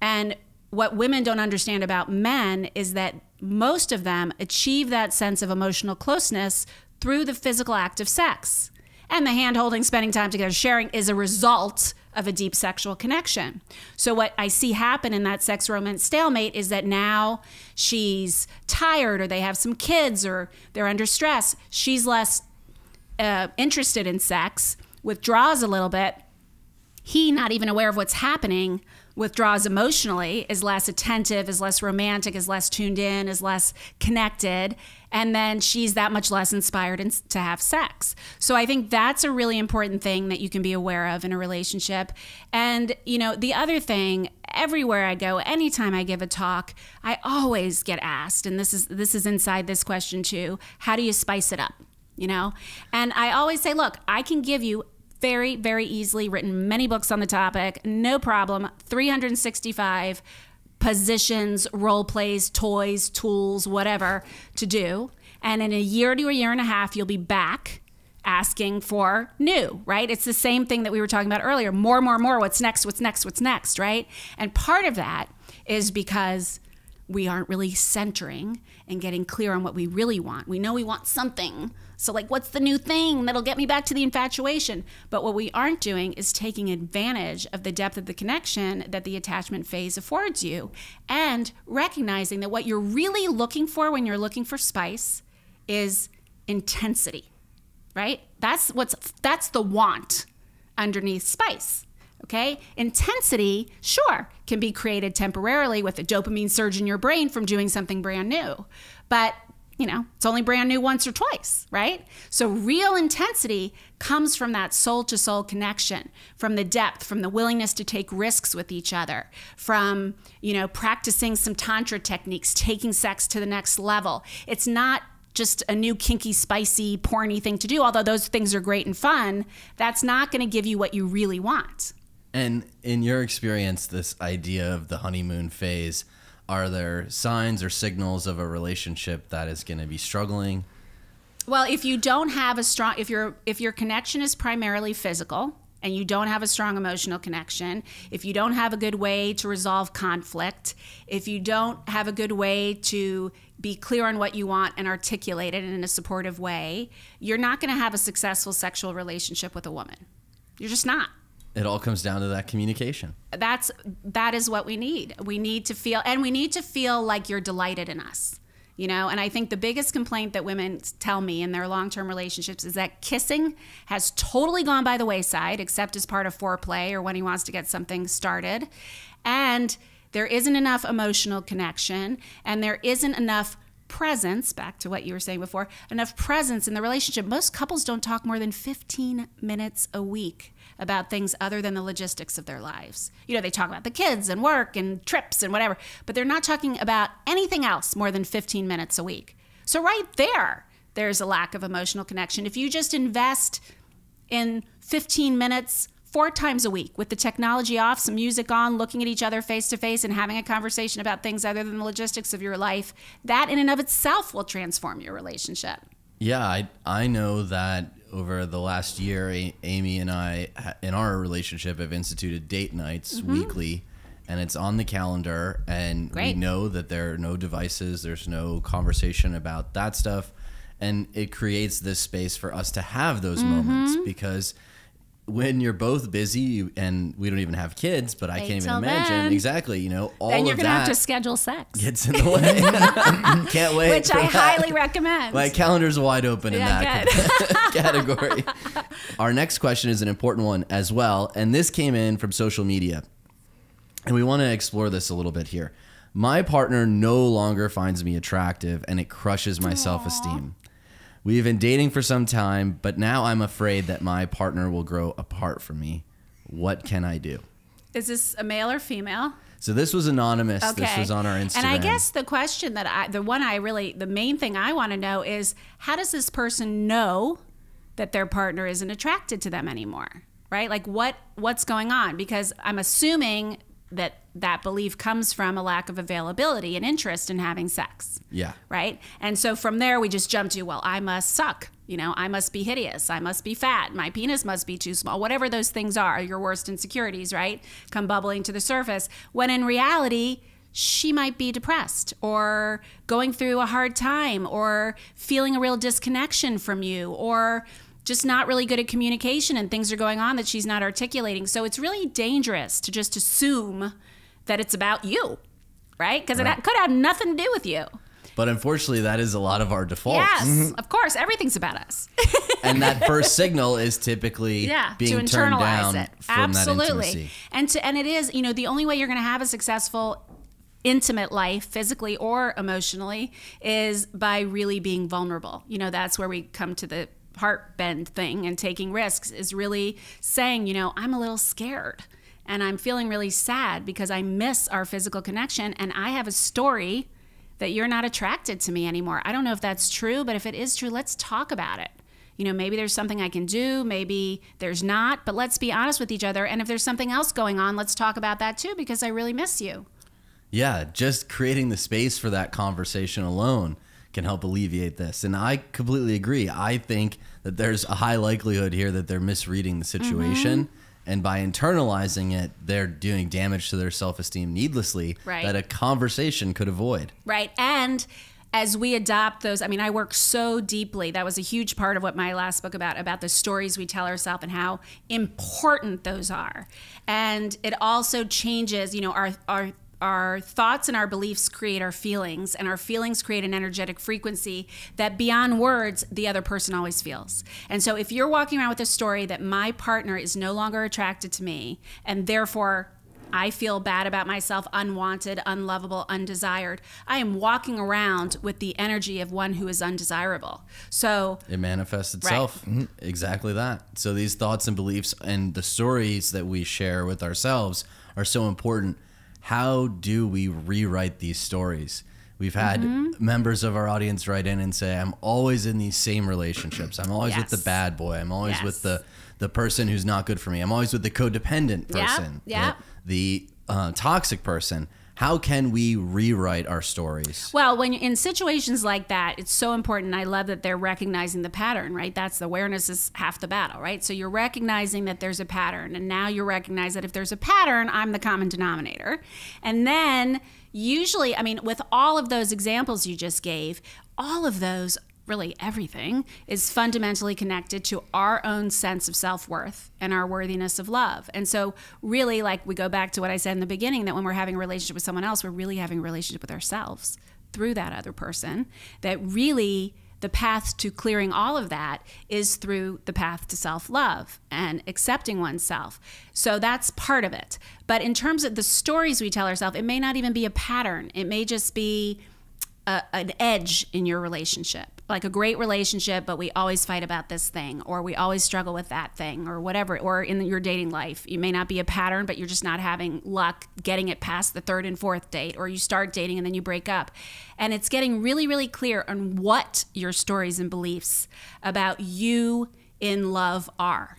And what women don't understand about men is that most of them achieve that sense of emotional closeness through the physical act of sex. And the hand-holding, spending time together, sharing is a result of a deep sexual connection. So what I see happen in that sex romance stalemate is that now she's tired, or they have some kids, or they're under stress. She's less interested in sex, withdraws a little bit. He, not even aware of what's happening, withdraws emotionally, is less attentive, is less romantic, is less tuned in, is less connected. And then she's that much less inspired to have sex. So I think that's a really important thing that you can be aware of in a relationship. And, you know, the other thing, everywhere I go, anytime I give a talk, I always get asked, and this is inside this question too, how do you spice it up? You know? And I always say, look, I can give you very, very easily, written many books on the topic, no problem, 365 positions, role plays, toys, tools, whatever to do. And in a year to a year and a half, you'll be back asking for new, right? It's the same thing that we were talking about earlier. More, more, what's next, what's next, what's next, right? And part of that is because we aren't really centering and getting clear on what we really want. We know we want something. So like, what's the new thing that'll get me back to the infatuation? But what we aren't doing is taking advantage of the depth of the connection that the attachment phase affords you, and recognizing that what you're really looking for when you're looking for spice is intensity, right? That's the want underneath spice. Okay, intensity, sure, can be created temporarily with a dopamine surge in your brain from doing something brand new. But, you know, it's only brand new once or twice, right? So real intensity comes from that soul-to-soul connection, from the depth, from the willingness to take risks with each other, from, you know, practicing some tantra techniques, taking sex to the next level. It's not just a new kinky, spicy, porny thing to do, although those things are great and fun. That's not going to give you what you really want. And in your experience, this idea of the honeymoon phase, are there signs or signals of a relationship that is going to be struggling? Well, if you don't have a strong, if your connection is primarily physical and you don't have a strong emotional connection, if you don't have a good way to resolve conflict, if you don't have a good way to be clear on what you want and articulate it in a supportive way, you're not going to have a successful sexual relationship with a woman. You're just not. It all comes down to that communication. That is what we need. We need to feel, and we need to feel like you're delighted in us, you know? And I think the biggest complaint that women tell me in their long-term relationships is that kissing has totally gone by the wayside, except as part of foreplay or when he wants to get something started. And there isn't enough emotional connection, and there isn't enough presence, back to what you were saying before, enough presence in the relationship. Most couples don't talk more than 15 minutes a week about things other than the logistics of their lives. You know, they talk about the kids and work and trips and whatever, but they're not talking about anything else more than 15 minutes a week. So right there, there's a lack of emotional connection. If you just invest in 15 minutes 4 times a week with the technology off, some music on, looking at each other face to face and having a conversation about things other than the logistics of your life, that in and of itself will transform your relationship. Yeah, I know that over the last year, Amy and I, in our relationship, have instituted date nights weekly, and it's on the calendar, and we know that there are no devices, there's no conversation about that stuff, and it creates this space for us to have those moments, because when you're both busy, and we don't even have kids, but I can't even imagine. Then. Exactly, you know, all of that. Then you're going to have to schedule sex. Gets in the way. Can't wait. Which I highly recommend. My calendar's wide open in that category. Our next question is an important one as well, and this came in from social media. And we want to explore this a little bit here. My partner no longer finds me attractive, and it crushes my self-esteem. We've been dating for some time, but now I'm afraid that my partner will grow apart from me. What can I do? Is this a male or female? So this was anonymous. Okay. This was on our Instagram. And I guess the question that the main thing I want to know is, how does this person know that their partner isn't attracted to them anymore? Right? Like what's going on? Because I'm assuming that belief comes from a lack of availability and interest in having sex. Yeah. Right? And so from there, we just jump to, well, I must suck. You know, I must be hideous. I must be fat. My penis must be too small. Whatever those things are, your worst insecurities, right? Come bubbling to the surface. When in reality, she might be depressed or going through a hard time or feeling a real disconnection from you or just not really good at communication, and things are going on that she's not articulating. So it's really dangerous to just assume that it's about you, right? Because it could have nothing to do with you. But unfortunately, that is a lot of our defaults. Yes, of course. Everything's about us. And that first signal is typically being turned down from that intimacy. Absolutely. And it is, you know, the only way you're going to have a successful intimate life, physically or emotionally, is by really being vulnerable. You know, that's where we come to the heart bend thing and taking risks, is really saying, you know, I'm a little scared and I'm feeling really sad because I miss our physical connection, and I have a story that you're not attracted to me anymore. I don't know if that's true, but if it is true, let's talk about it. You know, maybe there's something I can do, maybe there's not, but let's be honest with each other. And if there's something else going on, let's talk about that too, because I really miss you. Yeah, just creating the space for that conversation alone can help alleviate this. And I completely agree. I think that there's a high likelihood here that they're misreading the situation. Mm-hmm. And by internalizing it, they're doing damage to their self-esteem needlessly, that a conversation could avoid. Right. And as we adopt those, I mean, I work so deeply. That was a huge part of what my last book about the stories we tell ourselves and how important those are. And it also changes, you know, our thoughts and our beliefs create our feelings, and our feelings create an energetic frequency that beyond words, the other person always feels. And so if you're walking around with a story that my partner is no longer attracted to me, and therefore I feel bad about myself, unwanted, unlovable, undesired, I am walking around with the energy of one who is undesirable. So it manifests itself. Right. Exactly that. So these thoughts and beliefs and the stories that we share with ourselves are so important. How do we rewrite these stories? We've had members of our audience write in and say, I'm always in these same relationships. I'm always with the bad boy. I'm always with the person who's not good for me. I'm always with the codependent person, the toxic person. How can we rewrite our stories? Well, when you're in situations like that, it's so important. I love that they're recognizing the pattern, right? That's the awareness is half the battle, right? So you're recognizing that there's a pattern, and now you recognize that if there's a pattern, I'm the common denominator. And then usually, I mean, with all of those examples you just gave, all of those, really everything, is fundamentally connected to our own sense of self-worth and our worthiness of love. And so really, like, we go back to what I said in the beginning, that when we're having a relationship with someone else, we're really having a relationship with ourselves through that other person. That really the path to clearing all of that is through the path to self-love and accepting oneself. So that's part of it. But in terms of the stories we tell ourselves, it may not even be a pattern. It may just be an edge in your relationship. Like a great relationship, but we always fight about this thing, or we always struggle with that thing, or whatever. Or in your dating life, you may not be a pattern, but you're just not having luck getting it past the 3rd and 4th date, or you start dating and then you break up. And it's getting really, really clear on what your stories and beliefs about you in love are.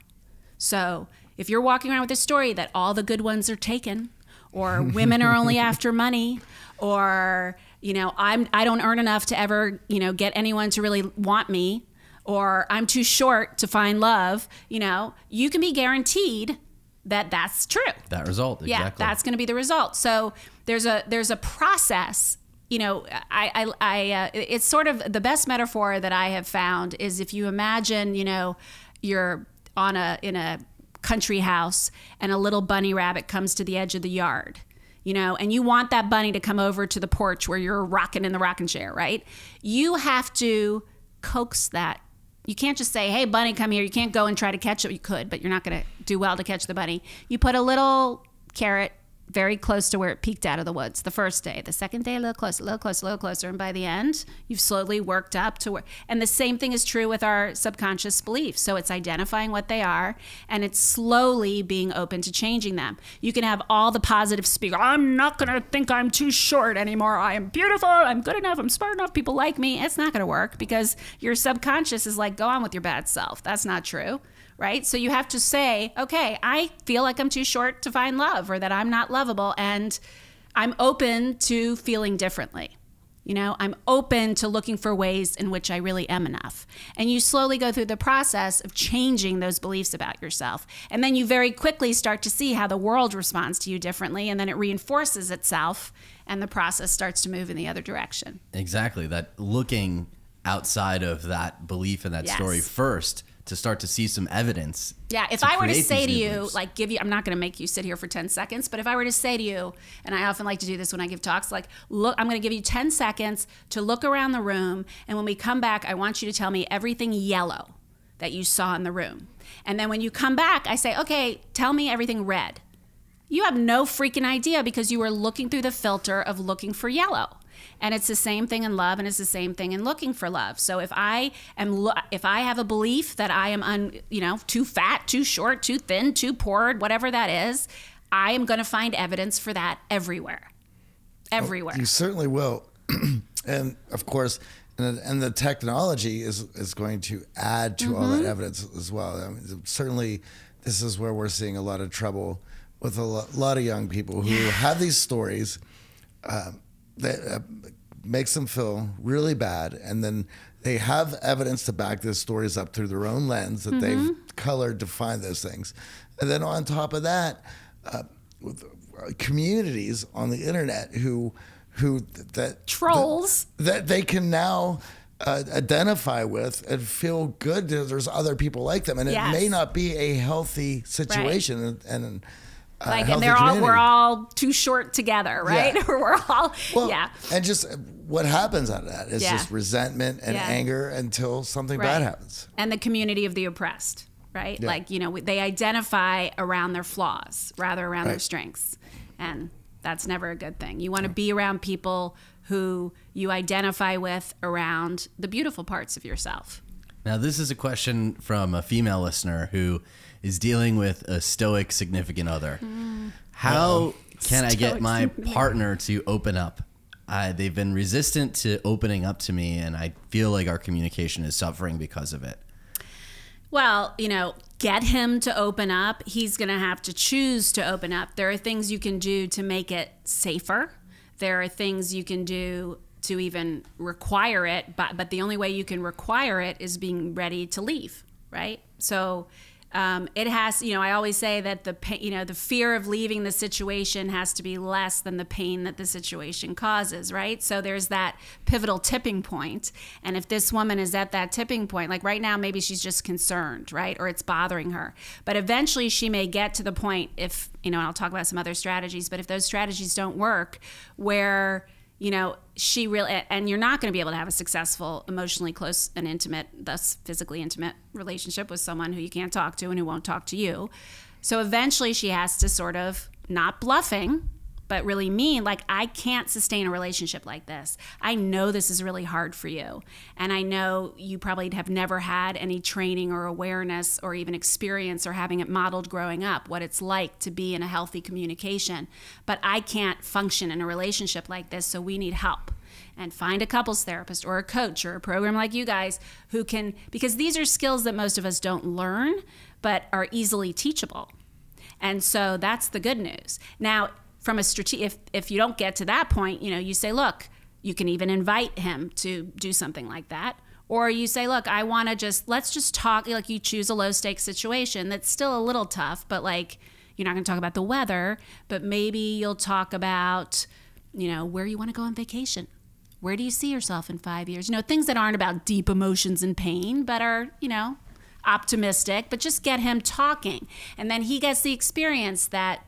So if you're walking around with a story that all the good ones are taken, or women are only after money, or, you know, I don't earn enough to ever, you know, get anyone to really want me, or I'm too short to find love, you know, you can be guaranteed that that's true. That result, exactly. Yeah, that's going to be the result. So there's a process. You know, it's sort of the best metaphor that I have found is if you imagine, you know, you're in a country house and a little bunny rabbit comes to the edge of the yard. You know, and you want that bunny to come over to the porch where you're rocking in the rocking chair, right? You have to coax that. You can't just say, hey, bunny, come here. You can't go and try to catch it. You could, but you're not going to do well to catch the bunny. You put a little carrot very close to where it peeked out of the woods the first day. The second day, a little closer, a little closer, a little closer. And by the end, you've slowly worked up to where. And the same thing is true with our subconscious beliefs. So it's identifying what they are, and it's slowly being open to changing them. You can have all the positive speak. I'm not going to think I'm too short anymore. I am beautiful. I'm good enough. I'm smart enough. People like me. It's not going to work because your subconscious is like, go on with your bad self. That's not true. Right? So you have to say, okay, I feel like I'm too short to find love, or that I'm not lovable, and I'm open to feeling differently. You know, I'm open to looking for ways in which I really am enough. And you slowly go through the process of changing those beliefs about yourself. And then you very quickly start to see how the world responds to you differently, and then it reinforces itself, and the process starts to move in the other direction. Exactly. That looking outside of that belief and that story first to start to see some evidence. Yeah, if I were to say to you, like, give you, I'm not going to make you sit here for 10 seconds, but if I were to say to you, and I often like to do this when I give talks, like, look, I'm going to give you 10 seconds to look around the room, and when we come back, I want you to tell me everything yellow that you saw in the room. And then when you come back, I say, okay, tell me everything red. You have no freaking idea because you were looking through the filter of looking for yellow. And it's the same thing in love, and it's the same thing in looking for love. So if I have a belief that I am too fat, too short, too thin, too poor, whatever that is, I am going to find evidence for that everywhere. Everywhere. Oh, you certainly will. And of course, and the technology is going to add to all that evidence as well. I mean, certainly this is where we're seeing a lot of trouble with a lot of young people who have these stories that makes them feel really bad, and then they have evidence to back their stories up through their own lens that they've colored to find those things. And then on top of that, with communities on the internet that they can now identify with and feel good that there's other people like them, and it may not be a healthy situation. Right. And they're all, we're all too short together, right? Yeah. We're all, And just what happens out of that is just resentment and anger until something bad happens. And the community of the oppressed, right? Yeah. Like, you know, they identify around their flaws rather around their strengths. And that's never a good thing. You want to be around people who you identify with around the beautiful parts of yourself. Now, this is a question from a female listener who is dealing with a stoic significant other. How can I get my partner to open up? They've been resistant to opening up to me, and I feel like our communication is suffering because of it. Well, you know, get him to open up. He's going to have to choose to open up. There are things you can do to make it safer. There are things you can do to even require it, but the only way you can require it is being ready to leave, right? So it has, you know, I always say that the pain, you know, the fear of leaving the situation has to be less than the pain that the situation causes, right? So there's that pivotal tipping point. And if this woman is at that tipping point, like right now, maybe she's just concerned, right? Or it's bothering her. But eventually she may get to the point if, you know, and I'll talk about some other strategies, but if those strategies don't work where, you know, she really, and you're not going to be able to have a successful, emotionally close and intimate, thus physically intimate relationship with someone who you can't talk to and who won't talk to you. So eventually she has to sort of, not bluffing, but really mean, like, I can't sustain a relationship like this. I know this is really hard for you. And I know you probably have never had any training or awareness or even experience or having it modeled growing up, what it's like to be in a healthy communication. But I can't function in a relationship like this, so we need help. And find a couples therapist or a coach or a program like you guys who can, because these are skills that most of us don't learn, but are easily teachable. And so that's the good news. Now, from a if you don't get to that point, you know, you say, look, you can even invite him to do something like that. Or you say, look, I want to just, let's just talk, like you choose a low stakes situation that's still a little tough, but like, you're not going to talk about the weather, but maybe you'll talk about, you know, where you want to go on vacation. Where do you see yourself in 5 years? You know, things that aren't about deep emotions and pain, but are, you know, optimistic, but just get him talking. And then he gets the experience that,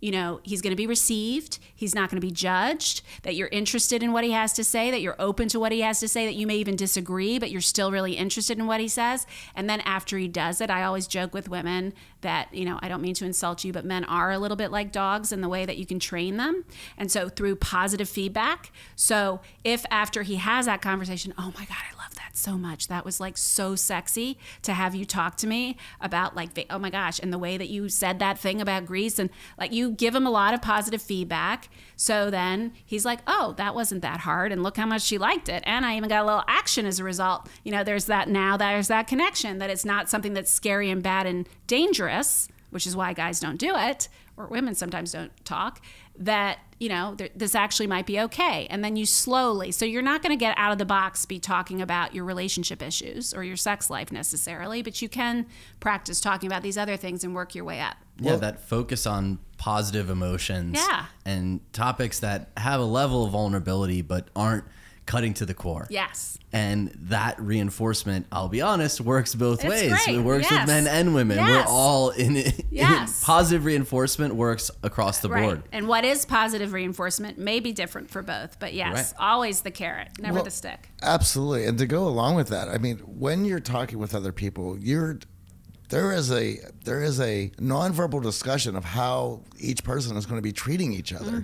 you know, he's going to be received, he's not going to be judged, that you're interested in what he has to say, that you're open to what he has to say, that you may even disagree, but you're still really interested in what he says. And then after he does it, I always joke with women that, you know, I don't mean to insult you, but men are a little bit like dogs in the way that you can train them. And so through positive feedback. So if after he has that conversation, oh my God, I love that so much. That was like so sexy to have you talk to me about, like, oh my gosh, and the way that you said that thing about Greece, and like, you give him a lot of positive feedback. So then he's like, oh, that wasn't that hard. And look how much she liked it. And I even got a little action as a result. You know, there's that, now there's that connection that it's not something that's scary and bad and dangerous, which is why guys don't do it, or women sometimes don't talk, that, you know, this actually might be okay. And then you slowly, so you're not going to get out of the box, be talking about your relationship issues or your sex life necessarily, but you can practice talking about these other things and work your way up. Yeah, well, that focus on positive emotions and topics that have a level of vulnerability but aren't cutting to the core. Yes. And that reinforcement, I'll be honest, works both ways. Great. It works with men and women. We're all in it. Positive reinforcement works across the board. And what is positive reinforcement may be different for both, but always the carrot, never the stick. Absolutely. And to go along with that, I mean, when you're talking with other people, there is a nonverbal discussion of how each person is going to be treating each other,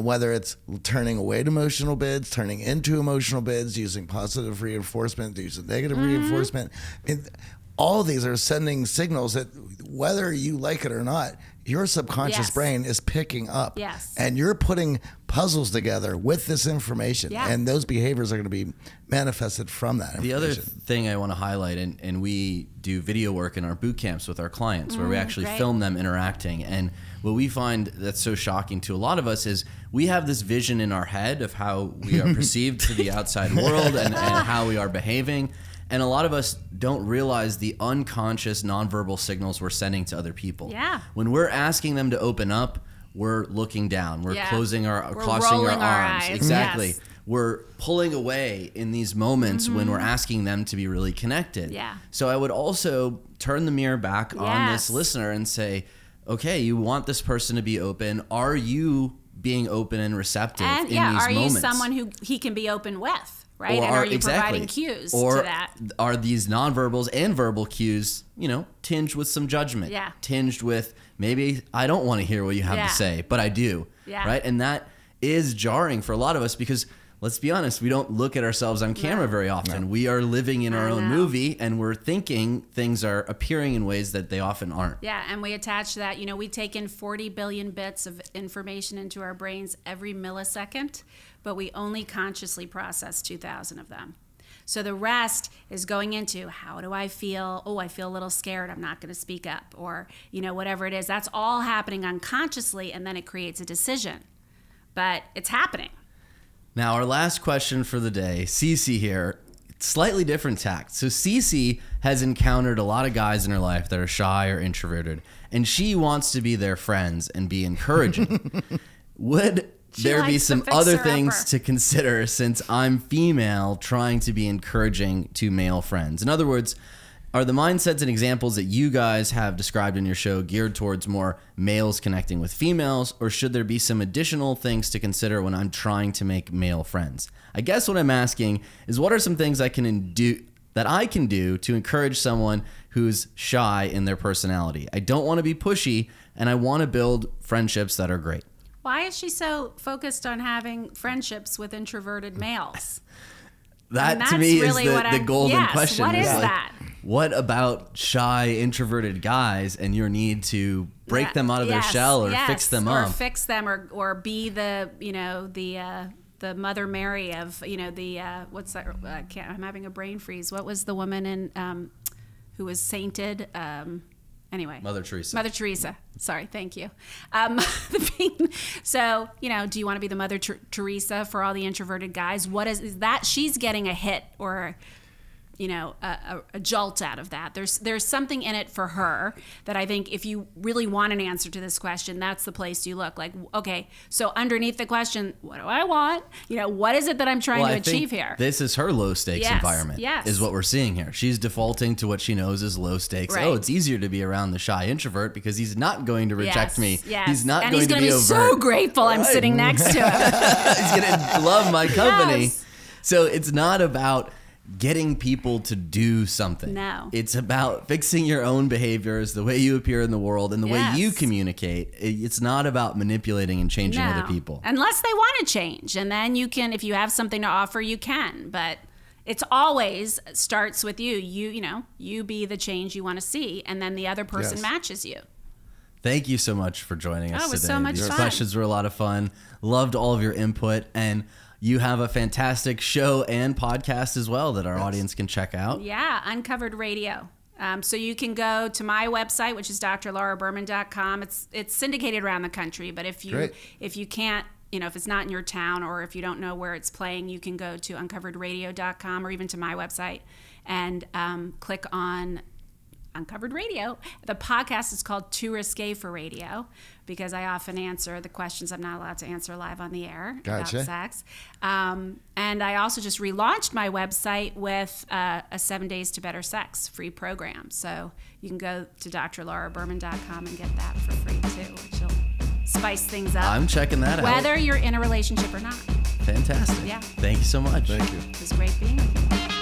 whether it's turning away to emotional bids, turning into emotional bids, using positive reinforcement, using negative reinforcement. And all of these are sending signals that whether you like it or not, your subconscious brain is picking up. Yes. And you're putting puzzles together with this information. Yeah. And those behaviors are going to be manifested from that information. The other thing I want to highlight, and we do video work in our boot camps with our clients where we actually film them interacting. And what we find that's so shocking to a lot of us is we have this vision in our head of how we are perceived to the outside world and how we are behaving. And a lot of us don't realize the unconscious nonverbal signals we're sending to other people. Yeah. When we're asking them to open up, we're looking down. We're closing our, crossing our arms. Eyes. Exactly. Yes. We're pulling away in these moments when we're asking them to be really connected. Yeah. So I would also turn the mirror back on this listener and say, okay, you want this person to be open. Are you being open and receptive in these moments? Are you someone who he can be open with? Right, or and are you providing cues to that? Are these nonverbals and verbal cues, you know, tinged with some judgment? Yeah. Tinged with maybe I don't want to hear what you have to say, but I do. Yeah. Right, and that is jarring for a lot of us because let's be honest, we don't look at ourselves on camera very often. We are living in our own movie and we're thinking things are appearing in ways that they often aren't. Yeah, and we attach that, you know, we take in 40 billion bits of information into our brains every millisecond, but we only consciously process 2,000 of them. So the rest is going into how do I feel? Oh, I feel a little scared. I'm not going to speak up, or, you know, whatever it is. That's all happening unconsciously, and then it creates a decision. But it's happening. Now, our last question for the day, Cece here, slightly different tact. So Cece has encountered a lot of guys in her life that are shy or introverted, and she wants to be their friends and be encouraging. Would there be some other things to consider since I'm female trying to be encouraging to male friends? In other words, are the mindsets and examples that you guys have described in your show geared towards more males connecting with females, or should there be some additional things to consider when I'm trying to make male friends? I guess what I'm asking is what are some things I can do to encourage someone who's shy in their personality? I don't want to be pushy, and I want to build friendships that are great. Why is she so focused on having friendships with introverted males? That to me really is the golden question. What is that? What about shy, introverted guys and your need to break them out of their shell or fix them up? Or fix them, or be the, you know, the Mother Mary of, you know, the, what's that? I'm having a brain freeze. What was the woman in who was sainted? Anyway, Mother Teresa. Mother Teresa. Sorry, thank you. So, you know, do you want to be the Mother Teresa for all the introverted guys? What is that? She's getting a hit, or, you know, a jolt out of that. There's something in it for her that I think if you really want an answer to this question, that's the place you look. Like, okay, so underneath the question, what do I want? You know, what is it that I'm trying to achieve here? This is her low stakes environment is what we're seeing here. She's defaulting to what she knows is low stakes. Right. Oh, it's easier to be around the shy introvert because he's not going to reject me. Yes. He's not going to be overt. And he's going to be so grateful I'm sitting next to him. He's going to love my company. Yes. So it's not about getting people to do something. No. It's about fixing your own behaviors, the way you appear in the world, and the way you communicate. It's not about manipulating and changing other people. Unless they want to change. And then you can, if you have something to offer, you can. But it's always starts with you. You know, you be the change you want to see, and then the other person matches you. Thank you so much for joining us today. It was so much fun. Your questions were a lot of fun. Loved all of your input. And you have a fantastic show and podcast as well that our audience can check out. Yeah, Uncovered Radio. So you can go to my website, which is drlauraberman.com. It's syndicated around the country, but if you if you can't, you know, if it's not in your town or if you don't know where it's playing, you can go to uncoveredradio.com or even to my website and click on Uncovered Radio. The podcast is called Too Risque for Radio, because I often answer the questions I'm not allowed to answer live on the air about sex. And I also just relaunched my website with a 7 Days to Better Sex free program. So you can go to drlauraberman.com and get that for free too, which will spice things up. I'm checking that out. Whether you're in a relationship or not. Fantastic. Yeah. Thank you so much. Thank you. It was great being with you.